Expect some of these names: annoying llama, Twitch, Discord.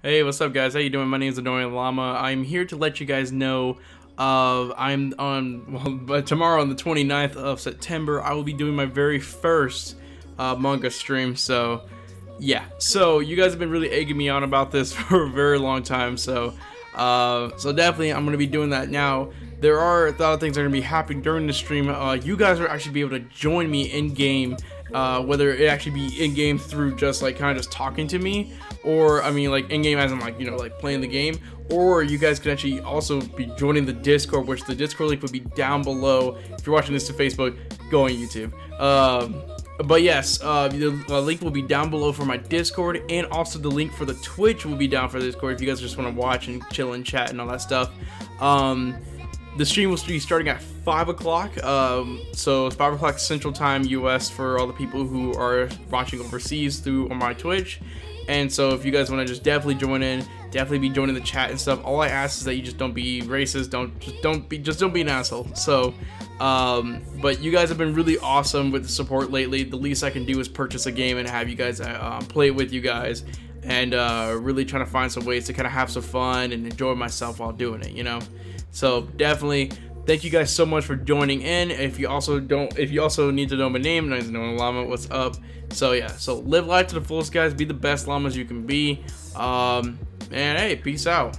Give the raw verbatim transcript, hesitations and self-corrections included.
Hey, what's up guys, how you doing? My name is Annoying Llama. I'm here to let you guys know uh, I'm on, well, but tomorrow on the twenty-ninth of September I will be doing my very first uh, manga stream. So yeah, so you guys have been really egging me on about this for a very long time, so uh, so definitely I'm gonna be doing that now. There are a lot of things that are gonna be happening during the stream. Uh, you guys are actually be able to join me in game, uh, whether it actually be in game through just like kind of just talking to me, or I mean like in game as in like, you know, like playing the game, or you guys could actually also be joining the Discord, which the Discord link would be down below. If you're watching this to Facebook, go on YouTube. Um, But yes, uh, the uh, link will be down below for my Discord, and also the link for the Twitch will be down for the Discord if you guys just want to watch and chill and chat and all that stuff. Um, the stream will be starting at five o'clock, um, so it's five o'clock Central Time U S for all the people who are watching overseas through on my Twitch. And so if you guys want to just definitely join in, definitely be joining the chat and stuff. All I ask is that you just don't be racist, don't just don't be just don't be an asshole. So um but you guys have been really awesome with the support lately. The least I can do is purchase a game and have you guys uh, play with you guys, and uh really trying to find some ways to kind of have some fun and enjoy myself while doing it, you know. So definitely thank you guys so much for joining in. If you also don't, if you also need to know my name, nice knowing llama, what's up? So yeah, so live life to the fullest, guys. Be the best llamas you can be. Um, and hey, peace out.